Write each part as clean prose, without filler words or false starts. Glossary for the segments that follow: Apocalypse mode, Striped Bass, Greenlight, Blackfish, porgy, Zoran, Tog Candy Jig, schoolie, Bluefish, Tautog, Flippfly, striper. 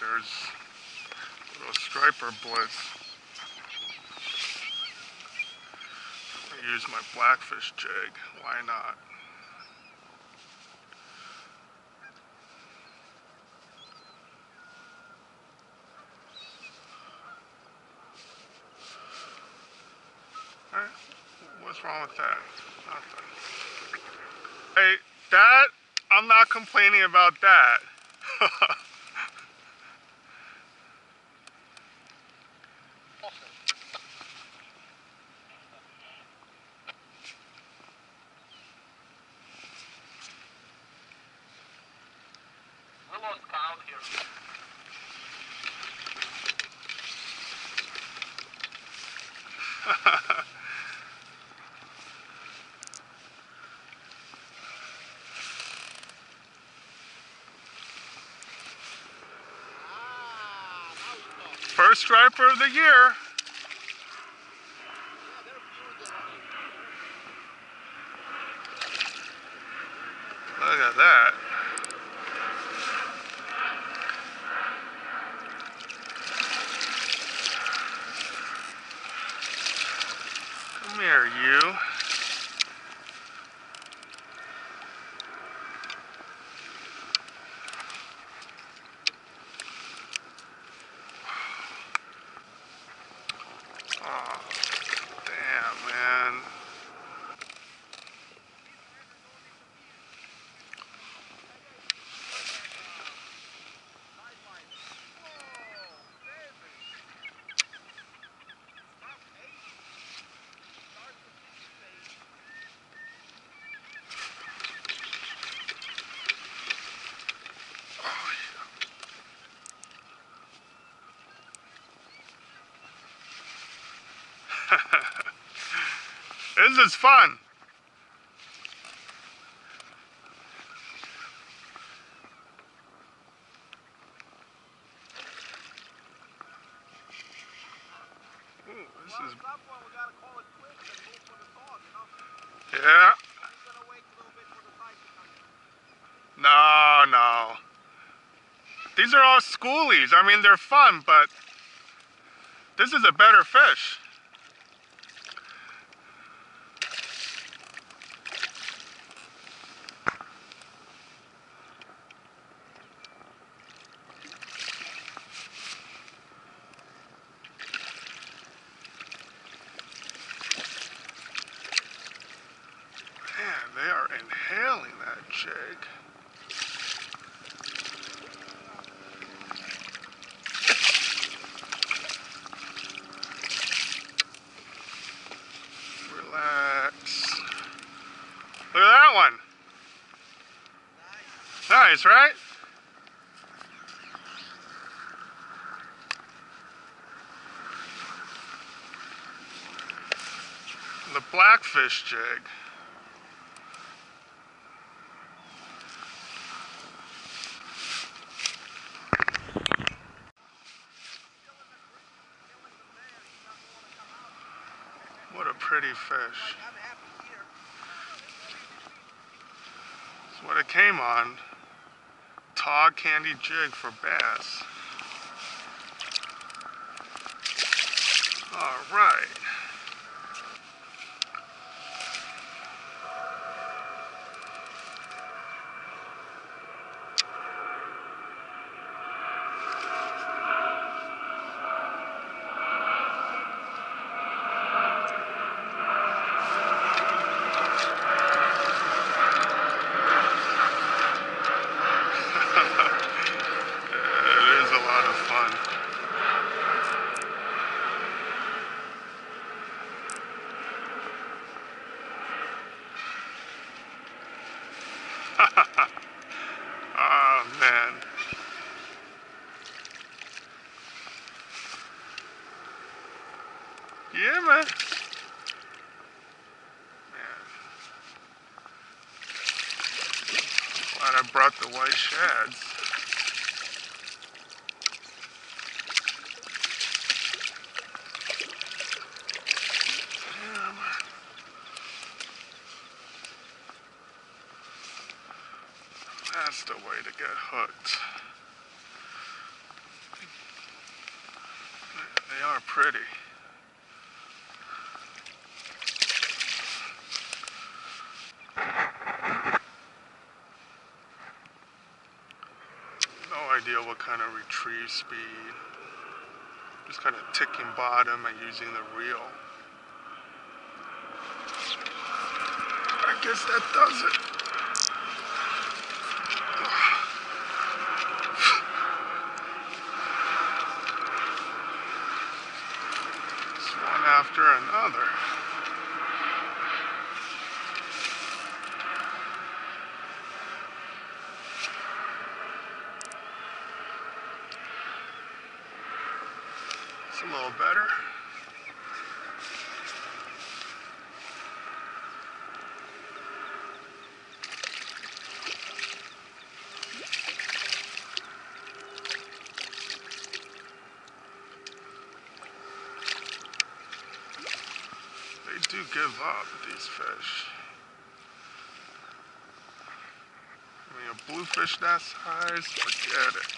there's a little striper blitz. I use my blackfish jig, why not? What's wrong with that? Nothing. Hey, that, I'm not complaining about that. We're going down here. First striper of the year. Look at that. Come here, you. This is fun. Ooh, this is... Yeah. No, no. These are all schoolies. I mean, they're fun, but this is a better fish. Inhaling that jig. Relax. Look at that one. Nice, right? The blackfish jig. What a pretty fish. That's what it came on. Tog Candy Jig for bass. All right. Oh, man. Yeah, man. Glad I brought the white shads. That's the way to get hooked. They are pretty. No idea what kind of retrieve speed. Just kind of ticking bottom and using the reel. I guess that does it. It's one after another. It's a little better. They do give up, these fish. I mean, a bluefish that size, forget it.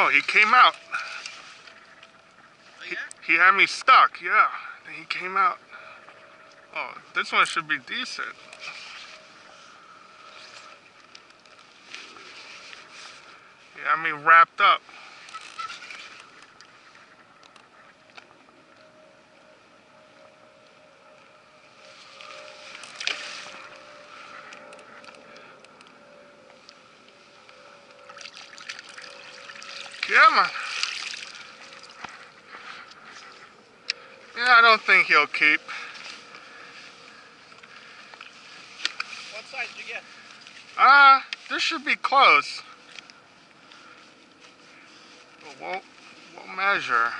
Oh, he came out. Oh, yeah? He had me stuck, yeah. Then he came out. Oh, this one should be decent. He had me wrapped up. Yeah, man. Yeah, I don't think he'll keep. What size did you get? This should be close. But we'll measure.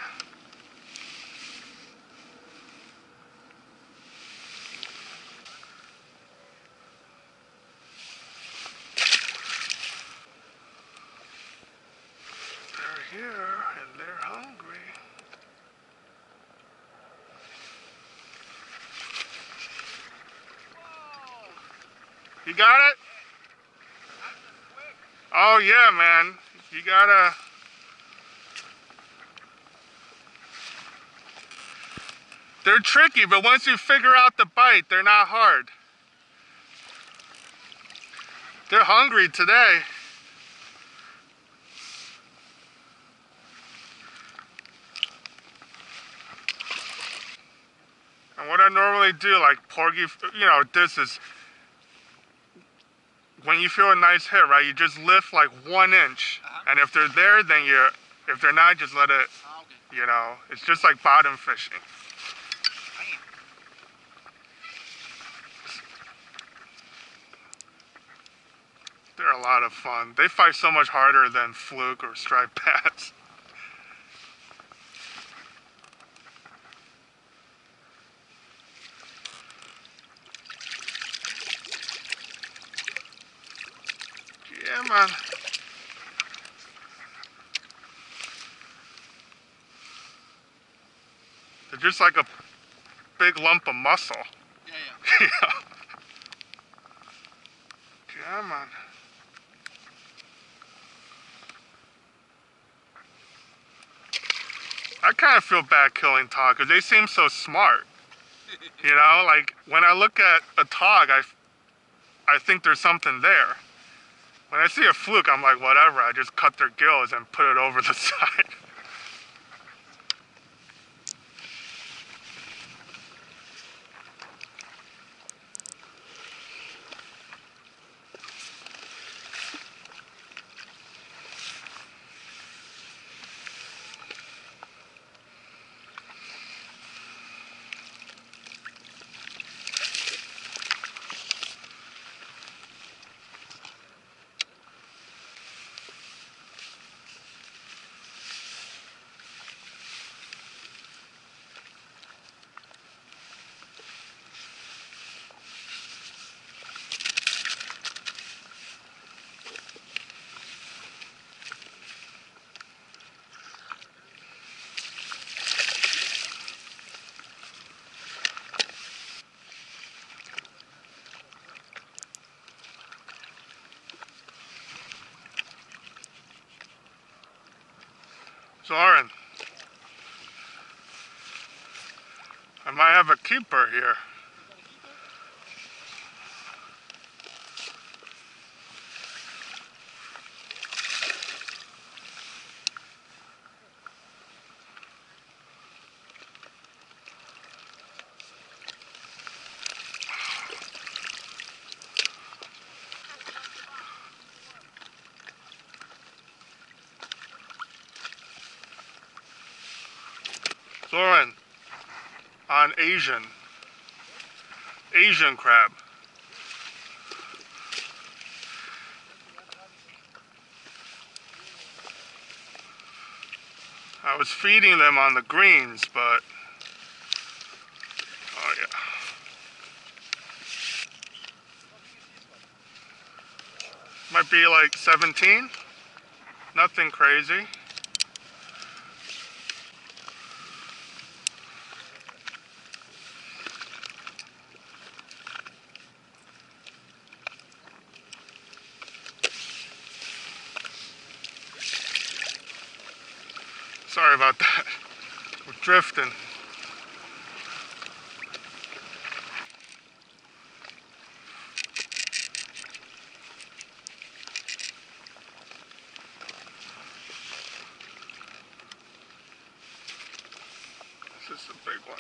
Here and they're hungry. Whoa. You got it? Oh yeah, man. You gotta. They're tricky, but once you figure out the bite, they're not hard. They're hungry today. And what I normally do, like porgy, you know, this is, when you feel a nice hit, right, you just lift like 1 inch. And if they're there, then you, if they're not, just let it, okay. You know, it's just like bottom fishing. Damn. They're a lot of fun. They fight so much harder than fluke or striped bass. Yeah, man. They're just like a big lump of muscle. Yeah, yeah. Yeah, man. I kind of feel bad killing Tog because they seem so smart. You know, like when I look at a Tog, I think there's something there. When I see a fluke, I'm like, whatever, I just cut their gills and put it over the side. Zoran, I might have a keeper here. Zoran, on Asian crab. I was feeding them on the greens, but oh yeah. Might be like 17, nothing crazy. Sorry about that, we're drifting. This is a big one.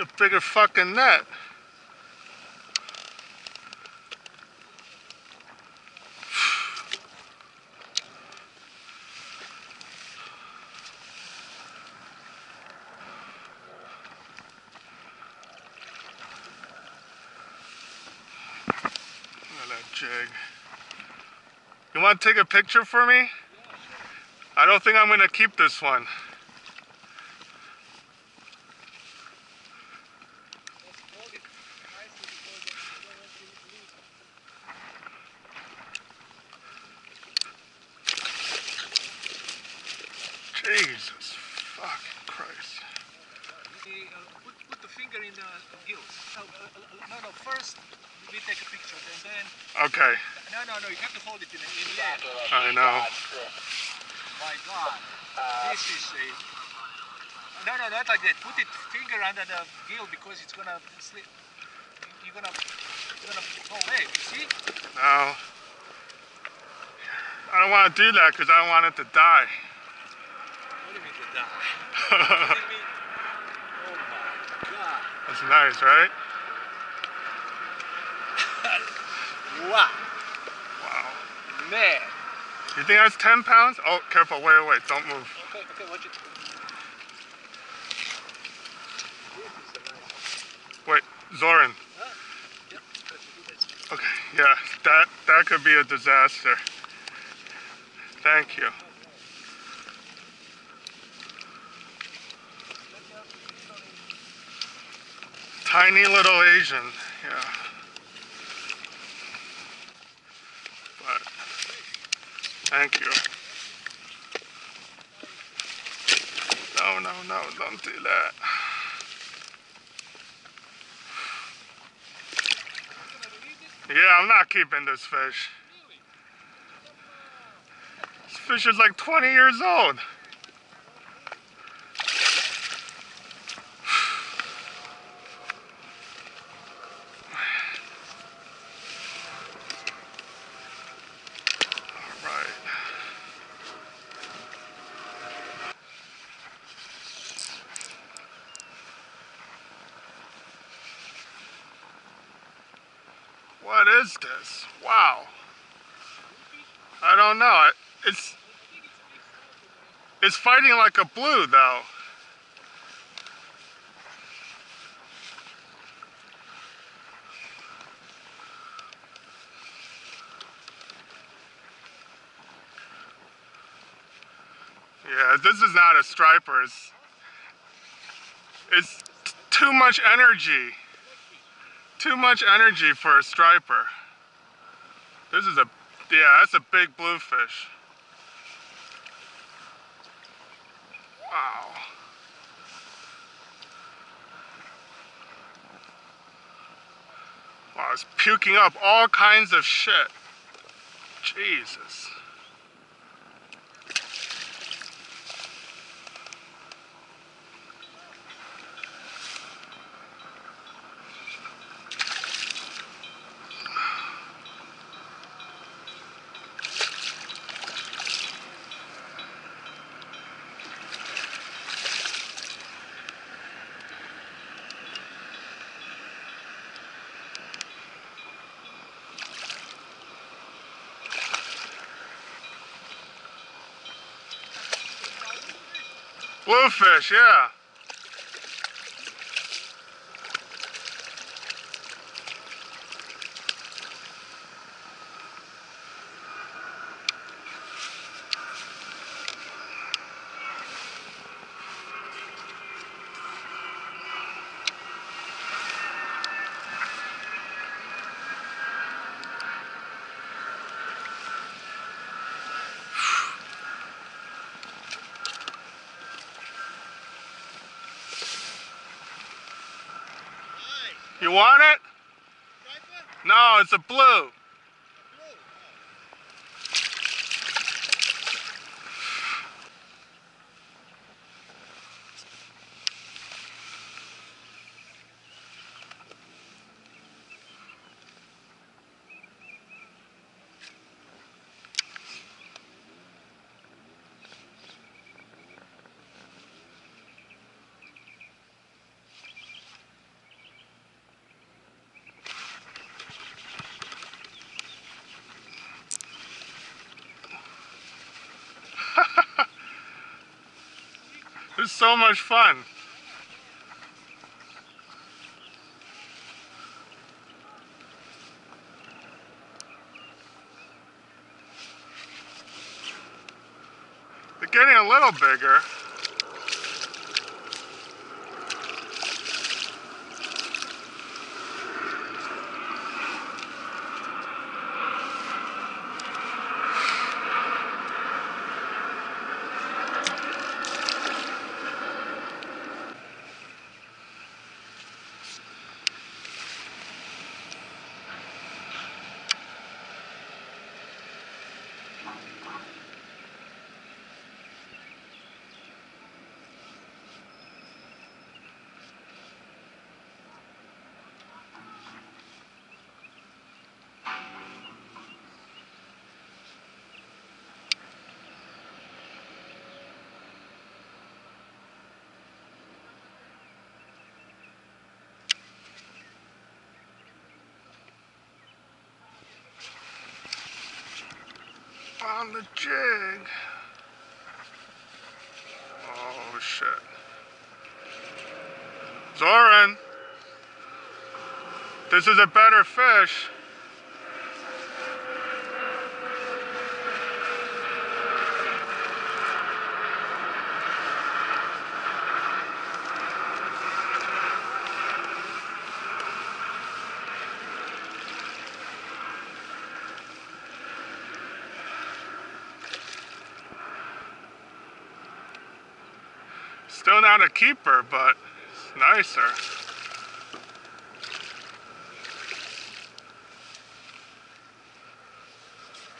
A bigger fucking net. Look at that jig. You want to take a picture for me? Yeah, sure. I don't think I'm going to keep this one. Jesus fucking Christ. Put the finger in the gills. No, first we take a picture and then... Okay. No, you have to hold it in the air. I know. My God. This is a... No, not like that. Put it finger under the gill because it's gonna slip. You're gonna go away, you see? No. I don't want to do that because I don't want it to die. Oh my God. That's nice, right? Wow. Wow. Man. You think that's 10 pounds? Oh, careful. Wait. Don't move. Okay, watch it. Wait, Zoran. Okay, yeah, that could be a disaster. Thank you. Tiny little Asian, yeah. But, thank you. No, don't do that. Yeah, I'm not keeping this fish. This fish is like 20 years old. What is this? Wow. I don't know. It's fighting like a blue though. Yeah, this is not a striper. It's too much energy. Too much energy for a striper. This is a, yeah, that's a big bluefish. Wow. Wow, it's puking up all kinds of shit. Jesus. Bluefish, yeah. You want it? No, it's a blue. It's so much fun. They're getting a little bigger. On the jig. Oh shit. Zoran, this is a better fish. Still not a keeper, but it's nicer.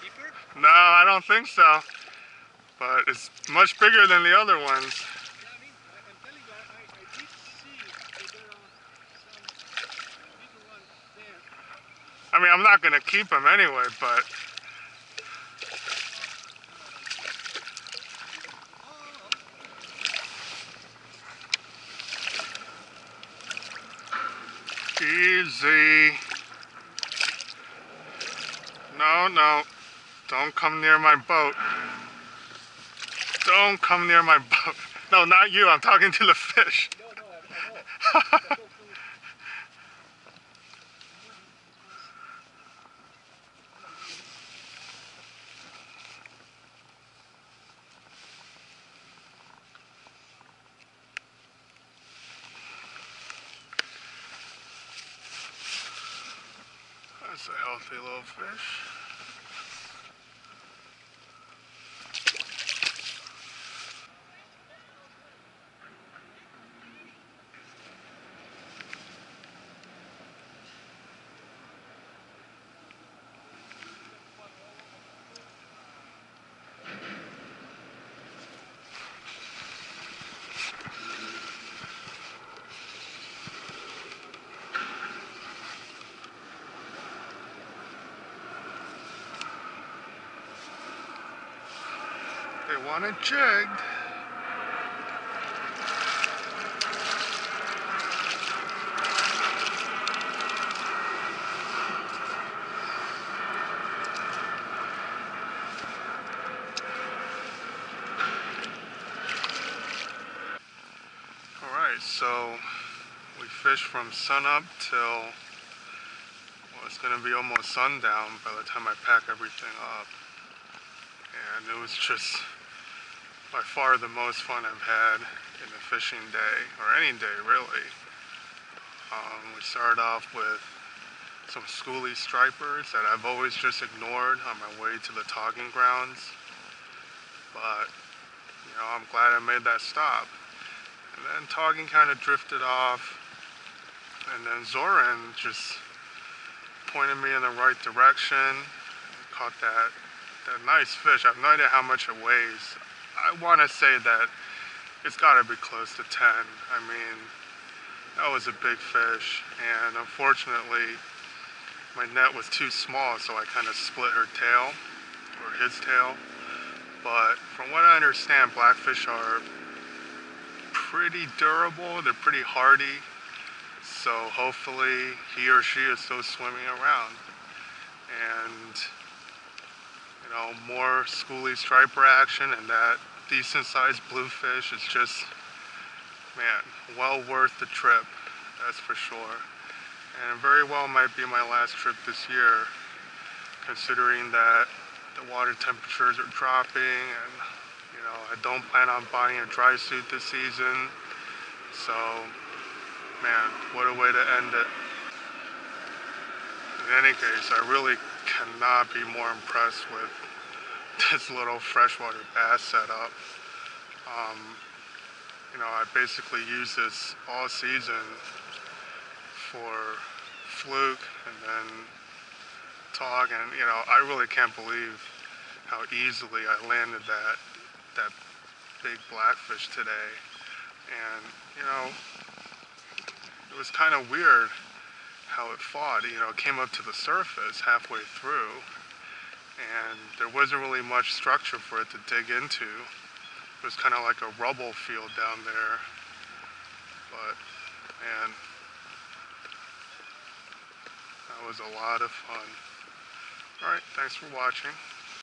Keeper? No, I don't think so. But it's much bigger than the other ones. I mean, I'm not going to keep them anyway, but... Easy. No, no. Don't come near my boat. Don't come near my boat. No, not you. I'm talking to the fish. healthy little fish. They want it jigged. Alright, so we fished from sunup till, well, it's going to be almost sundown by the time I pack everything up. And it was just by far the most fun I've had in a fishing day, or any day really. We started off with some schoolie stripers that I've always just ignored on my way to the togging grounds. But, you know, I'm glad I made that stop. And then togging kind of drifted off. And then Zoran just pointed me in the right direction. Caught that nice fish. I've no idea how much it weighs. I want to say that it's got to be close to 10. I mean, that was a big fish, and unfortunately, my net was too small, so I kind of split her tail, or his tail. But from what I understand, blackfish are pretty durable, they're pretty hardy, so hopefully he or she is still swimming around. And you know, more schoolie striper action, and that decent sized bluefish is just, man, well worth the trip, that's for sure. And very well might be my last trip this year, considering that the water temperatures are dropping, and you know, I don't plan on buying a dry suit this season. So man, what a way to end it. In any case, I really cannot be more impressed with this little freshwater bass setup. You know, I basically use this all season for fluke and then tog, and you know, I really can't believe how easily I landed that big blackfish today. And you know, it was kind of weird how it fought. You know, it came up to the surface halfway through, and there wasn't really much structure for it to dig into. It was kind of like a rubble field down there. But man, that was a lot of fun. All right, thanks for watching.